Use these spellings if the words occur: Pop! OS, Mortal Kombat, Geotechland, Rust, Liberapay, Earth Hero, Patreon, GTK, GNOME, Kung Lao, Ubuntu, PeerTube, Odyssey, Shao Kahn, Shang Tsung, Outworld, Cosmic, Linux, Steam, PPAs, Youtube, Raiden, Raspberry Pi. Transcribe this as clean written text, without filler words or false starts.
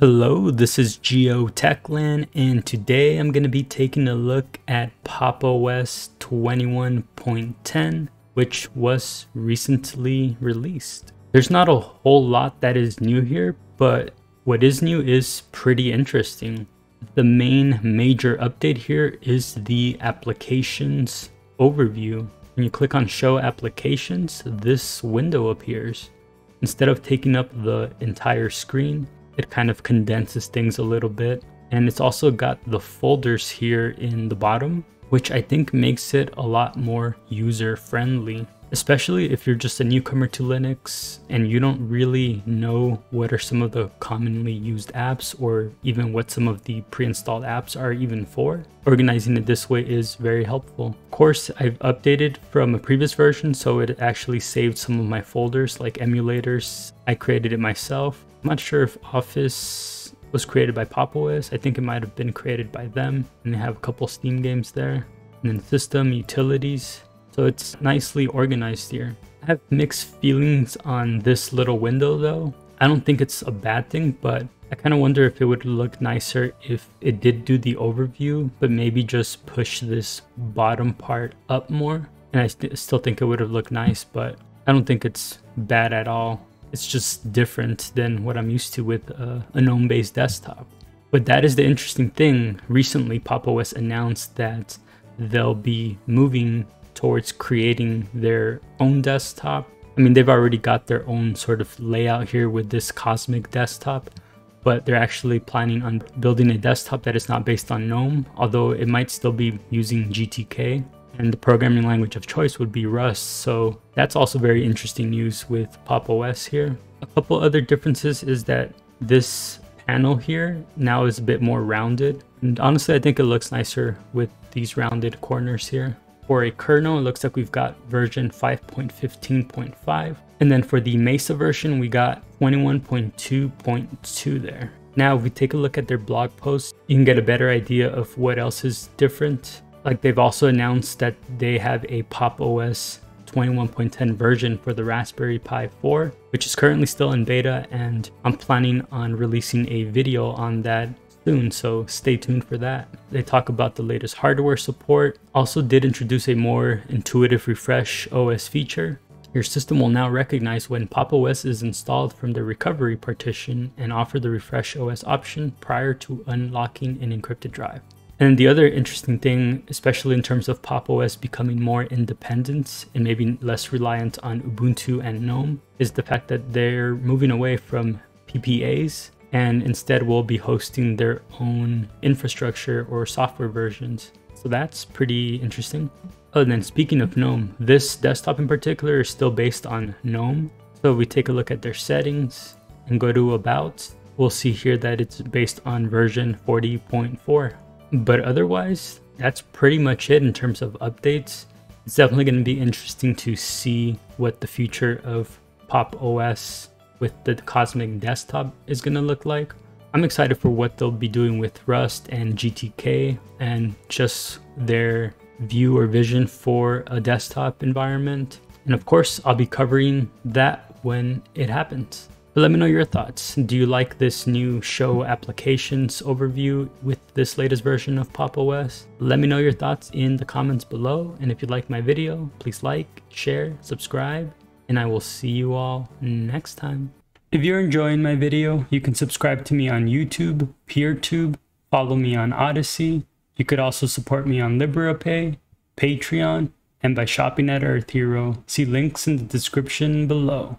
Hello, this is Geotechland, and today I'm going to be taking a look at Pop! OS 21.10, which was recently released. There's not a whole lot that is new here, but what is new is pretty interesting. The main major update here is the applications overview. When you click on show applications, this window appears. Instead of taking up the entire screen, it kind of condenses things a little bit. And it's also got the folders here in the bottom, which I think makes it a lot more user-friendly, especially if you're just a newcomer to Linux and you don't really know what are some of the commonly used apps or even what some of the pre-installed apps are even for. Organizing it this way is very helpful. Of course, I've updated from a previous version, so it actually saved some of my folders like emulators. I created it myself. I'm not sure if Office was created by Pop! OS. I think it might have been created by them, and they have a couple Steam games there. And then System, Utilities. So it's nicely organized here. I have mixed feelings on this little window though. I don't think it's a bad thing, but I kind of wonder if it would look nicer if it did do the overview, but maybe just push this bottom part up more. And I still think it would have looked nice, but I don't think it's bad at all. It's just different than what I'm used to with a GNOME-based desktop. But that is the interesting thing. Recently, Pop! OS announced that they'll be moving towards creating their own desktop. I mean, they've already got their own sort of layout here with this Cosmic desktop, but they're actually planning on building a desktop that is not based on GNOME, although it might still be using GTK, and the programming language of choice would be Rust. So that's also very interesting news with Pop! OS here. A couple other differences is that this panel here now is a bit more rounded, and honestly, I think it looks nicer with these rounded corners here. For a kernel, it looks like we've got version 5.15.5. And then for the Mesa version, we got 21.2.2 there. Now, if we take a look at their blog post, you can get a better idea of what else is different. Like, they've also announced that they have a Pop! OS 21.10 version for the Raspberry Pi 4, which is currently still in beta, and I'm planning on releasing a video on that soon, so stay tuned for that. They talk about the latest hardware support. Also did introduce a more intuitive refresh OS feature. Your system will now recognize when Pop! OS is installed from the recovery partition and offer the refresh OS option prior to unlocking an encrypted drive. And the other interesting thing, especially in terms of Pop! OS becoming more independent and maybe less reliant on Ubuntu and GNOME, is the fact that they're moving away from PPAs and instead will be hosting their own infrastructure or software versions. So that's pretty interesting. Oh, and then speaking of GNOME, this desktop in particular is still based on GNOME. So if we take a look at their settings and go to About, we'll see here that it's based on version 40.4. But otherwise, that's pretty much it in terms of updates. It's definitely going to be interesting to see what the future of Pop! OS with the Cosmic desktop is going to look like. I'm excited for what they'll be doing with Rust and GTK and just their view or vision for a desktop environment. And of course, I'll be covering that when it happens. But let me know your thoughts. Do you like this new show applications overview with this latest version of Pop! OS? Let me know your thoughts in the comments below. And if you like my video, please like, share, subscribe, and I will see you all next time. If you're enjoying my video, you can subscribe to me on YouTube, PeerTube, follow me on Odyssey. You could also support me on Liberapay, Patreon, and by shopping at Earth Hero. See links in the description below.